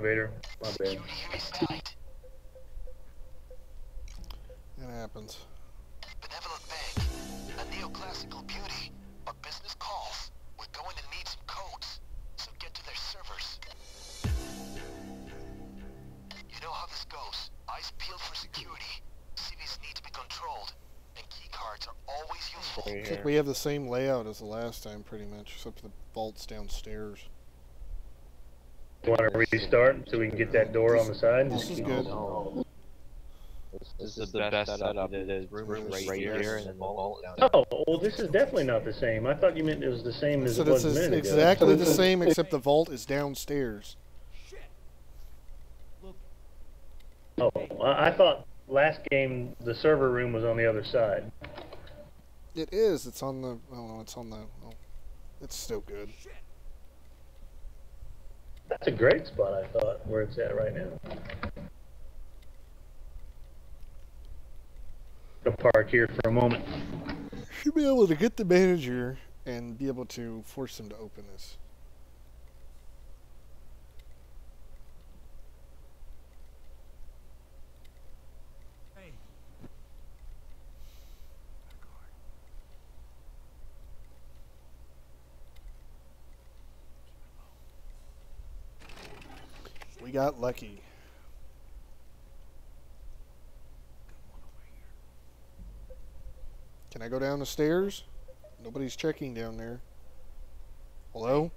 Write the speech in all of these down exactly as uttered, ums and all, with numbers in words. elevator. My bad. It happens. Benevolent bank, a neoclassical beauty, but business calls. We're going to need some codes, so get to their servers. You know how this goes. Eyes peeled for security. C Vs need to be controlled, and key cards are always useful. I think we have the same layout as the last time, pretty much, except for the vaults downstairs. You want to restart so we can get that door this, on the side? This is good. No. This, this is the best setup. The room is right here and the vault down there. Oh, well, this is definitely not the same. I thought you meant it was the same as so it was a minute exactly ago. The same, except the vault is downstairs. Oh, I thought last game the server room was on the other side. It is. It's on the... I don't know. It's on the... Oh, it's still good. That's a great spot, I thought, where it's at right now. Gonna park here for a moment. Should be able to get the manager and be able to force him to open this. Hey. We got lucky. Can I go down the stairs? Nobody's checking down there. Hello?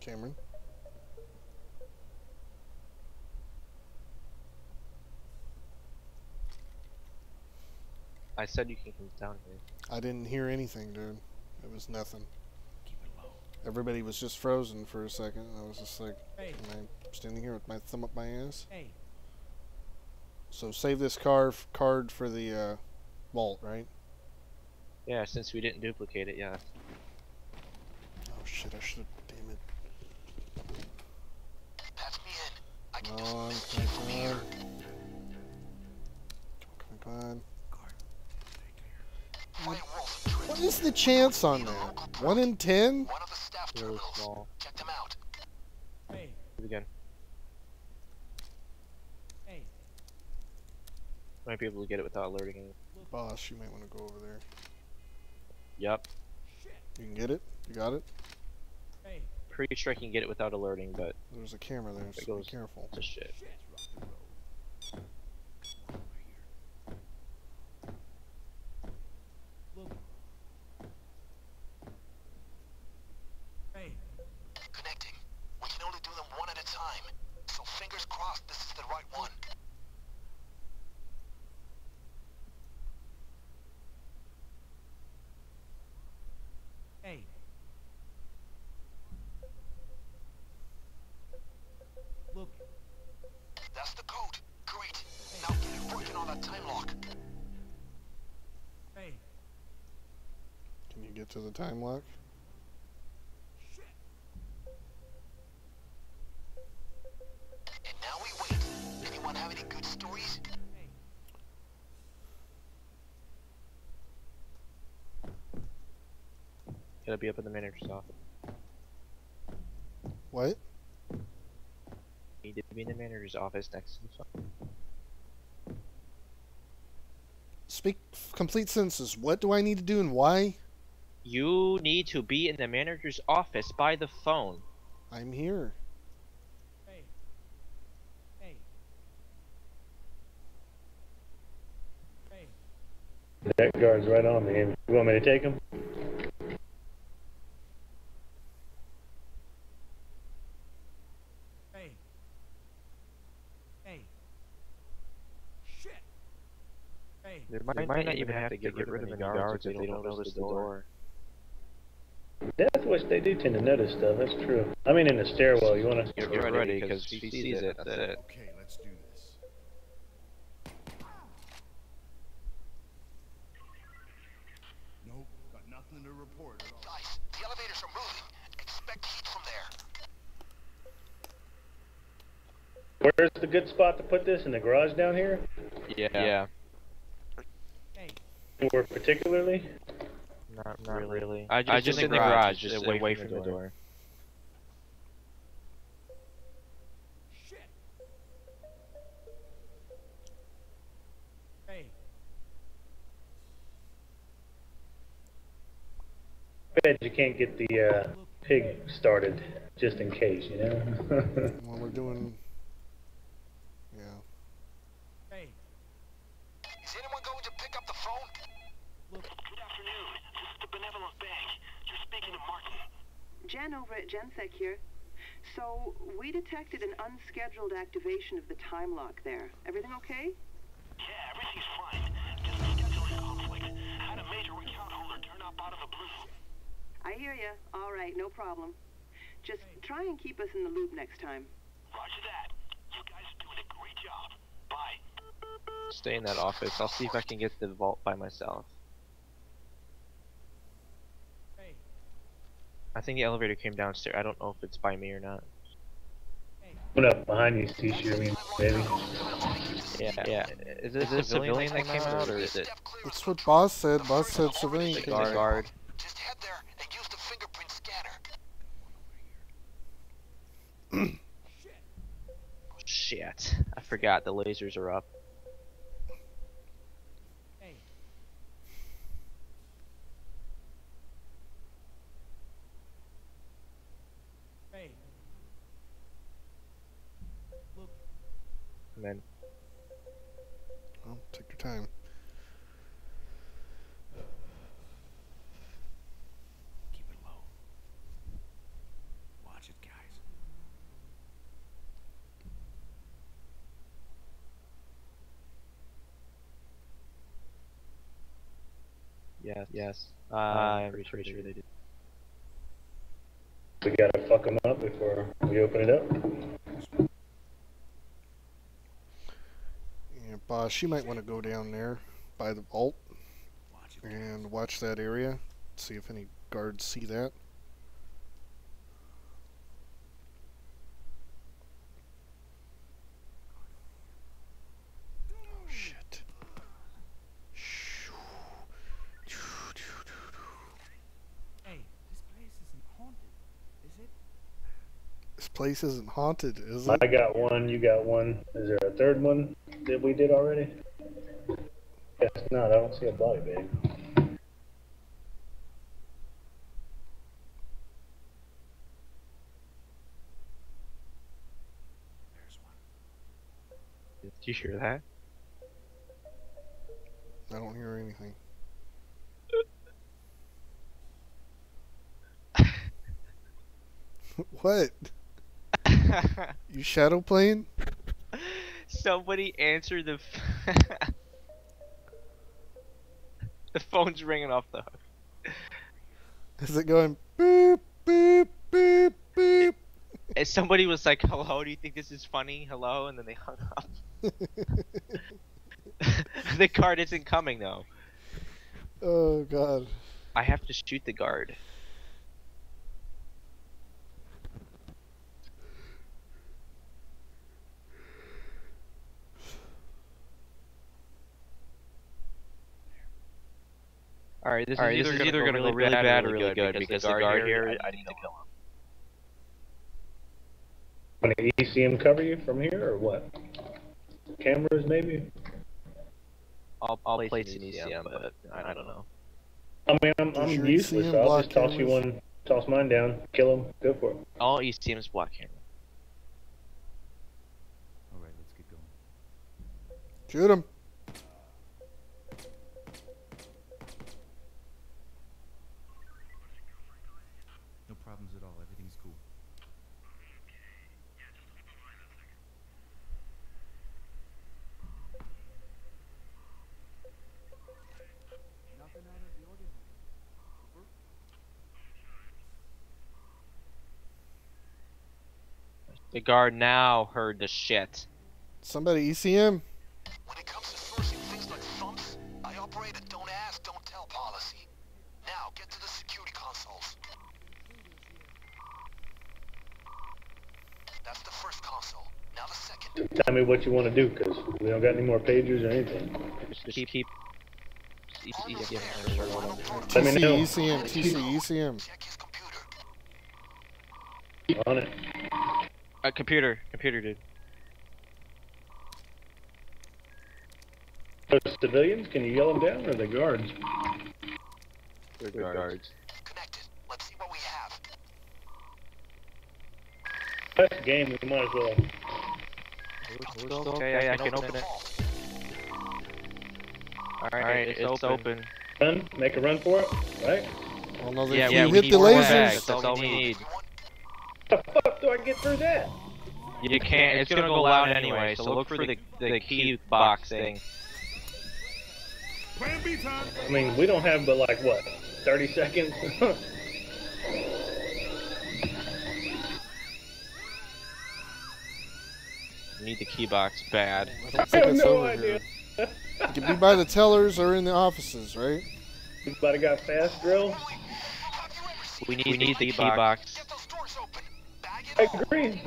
Cameron? I said you can come down here. I didn't hear anything, dude. It was nothing. Everybody was just frozen for a second. I was just like, hey. Am I standing here with my thumb up my ass? Hey. So save this car f card for the uh, vault, right? Yeah, since we didn't duplicate it, yeah. Oh shit, I should've, damn it. That's me in. I can come on, come on, come on. Come on, come on. What is the chance on that? One in ten? Really small. Check them out. Hey. Again. Hey. Might be able to get it without alerting him. Boss, you might want to go over there. Yep. You can get it? You got it? Hey. Pretty sure I can get it without alerting, but there's a camera there, so goes, be careful. It's shit. To the time lock. Shit. And now we wait. Anyone have any good stories? It'll be up in the manager's office. What? He did be in the manager's office next to the phone. Speak complete sentences. What do I need to do and why? You need to be in the manager's office by the phone. I'm here. Hey. Hey. Hey. That guard's right on me. You want me to take him? Hey. Hey. Shit. Hey. They might, they might not even have to get, get rid of the guards, guards if they don't, don't notice the door. door. Deathwish, they do tend to notice stuff, that's true. I mean in the stairwell, you want to get ready because she sees it, that's it. Okay, let's do this. Nope, got nothing to report at all. Guys, the elevators are moving. Expect heat from there. Where's the good spot to put this? In the garage down here? Yeah. Yeah. Anywhere particularly? Not, not really. really. I just, I just in, in the garage, garage just away, away from, from the door. door. You can't get the uh, pig started just in case, you know. Well, we're doing, yeah. Hey, is anyone going to pick up the phone? Look. Good afternoon. This is the Benevolent Bank. You're speaking to Martin. Jen over at GenSec here. So we detected an unscheduled activation of the time lock there. Everything okay? Yeah, everything's fine. Just a scheduling conflict. Had a major account holder turn up out of the blue. I hear ya. All right, no problem. Just try and keep us in the loop next time. Roger that. You guys are doing a great job. Bye. Stay in that office. I'll see if I can get to the vault by myself. Hey. I think the elevator came downstairs. I don't know if it's by me or not. What up behind you, T-shirt, baby? Yeah, yeah. Is it is a civilian, civilian that came out, out, or is it? That's what Boss said. Boss said civilian came out. Just head there and use the fingerprint scanner. Shit. I forgot the lasers are up. Hey. Hey. Look. And then. Well, take your time. Yes, yes. Uh, I'm pretty, pretty sure they did. We gotta fuck them up before we open it up. Yeah, Boss, she might want to go down there by the vault and watch that area. See if any guards see that. Place isn't haunted, is it? I got one, you got one. Is there a third one that we did already? Guess not, I don't see a body, babe. There's one. Did you hear that? I don't hear anything. What? You shadow playing? Somebody answer the f the phone's ringing off the hook. Is it going beep beep beep beep? And somebody was like, "Hello, do you think this is funny? Hello," and then they hung up. The guard isn't coming though. Oh god! I have to shoot the guard. All right, this All right, is either, either going to go really bad, bad or really, really good, good because, because the guard here, here I need to kill him. Want to E C M cover you from here or what? Cameras maybe? I'll, I'll place an E C M, E C M but I, I don't know. I mean, I'm, I'm useless, so I'll just toss cameras? you one, toss mine down, kill him, go for it. All E C Ms block camera. All right, let's get going. Shoot him. The guard now heard the shit. Somebody E C M. When it comes to forcing things like thumps, I operate a don't ask, don't tell policy. Now get to the security consoles. That's the first console. Now the second. Tell me what you want to do, cause we don't got any more pages or anything. Just keep, keep, T C E C M. On it. Uh, computer, computer, dude. Those civilians, can you yell them down, or are they guards? They're guards. Connected. Let's see what we have. That's the game, we might as well. Okay, I, I can open it. Alright, it's, it's open. Run, make a run for it, right? Oh, no, yeah, yeah, we, we hit the lasers. Bags. That's all we need. What the fuck do I get through that? You can't, it's, it's gonna, gonna go loud anyway, so look for the, the key box thing. Plan B time. I mean, we don't have but like, what, thirty seconds? Need the key box bad. I, I have no idea. It could be by the tellers or in the offices, right? Everybody got fast drill? We need, we need the key box. Get those doors open. I agree.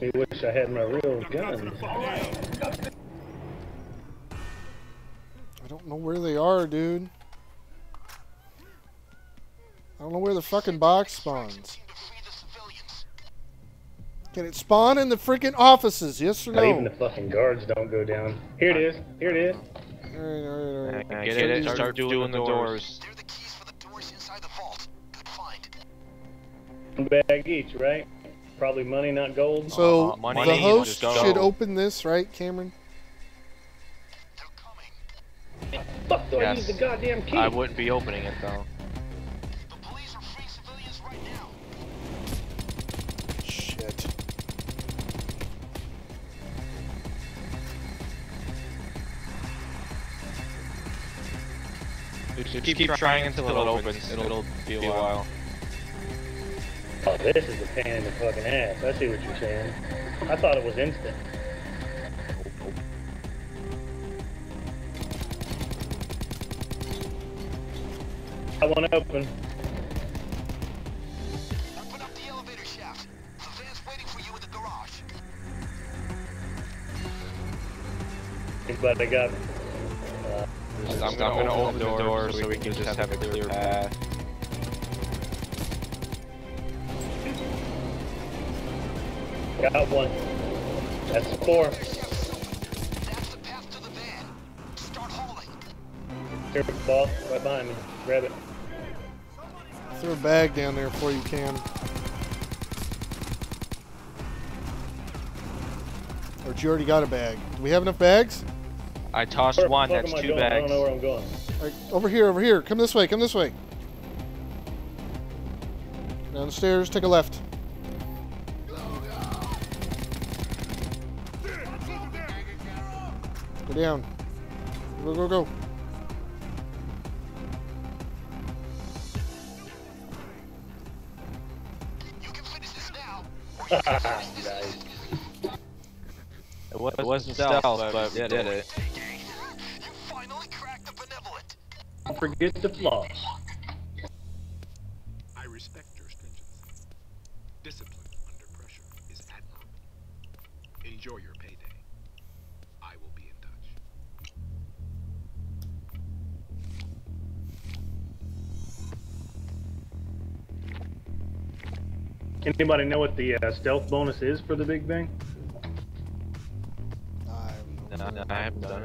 I wish I had my real gun. I don't know where they are, dude. I don't know where the fucking box spawns. Can it spawn in the freaking offices? Yes or no? Not even the fucking guards don't go down. Here it is. Here it is. All right, all right, all right. Get, Get it. Start, start doing, doing the doors. doors. They're the keys for the doors inside the vault. Good find. One bag each, right? Probably money, not gold. So uh, money, the host should open this, right, Cameron? They're coming. Fuck! Do I use the goddamn key? I wouldn't be opening it though. The police are free civilians right now. Shit. Just keep, keep trying until it opens. opens. It'll, It'll be a while. Oh, this is a pain in the fucking ass. I see what you're saying. I thought it was instant. I want to open. Open up the elevator shaft. The van's waiting for you in the garage. Anybody got me? Uh, I'm, I'm gonna, gonna open, open the door, door so, we so we can just have, have a clear path. path. Got one. That's four. That's the path to the van. Start hauling. Here's the ball right behind me. Grab it. Throw a bag down there before you can. Or you already got a bag. Do we have enough bags? I tossed where one, that's two going? bags. I don't know where I'm going. All right, over here, over here. Come this way, come this way. Down the stairs, take a left. Go down. Go, go, go. You can finish this now. Nice. It wasn't, it wasn't stealth, stealth, but we did it. it. You finally cracked the benevolent. Don't forget the flaws. I respect your stringency. Discipline under pressure is admirable. Enjoy your payday. Anybody know what the uh, stealth bonus is for the big bang? I haven't done it.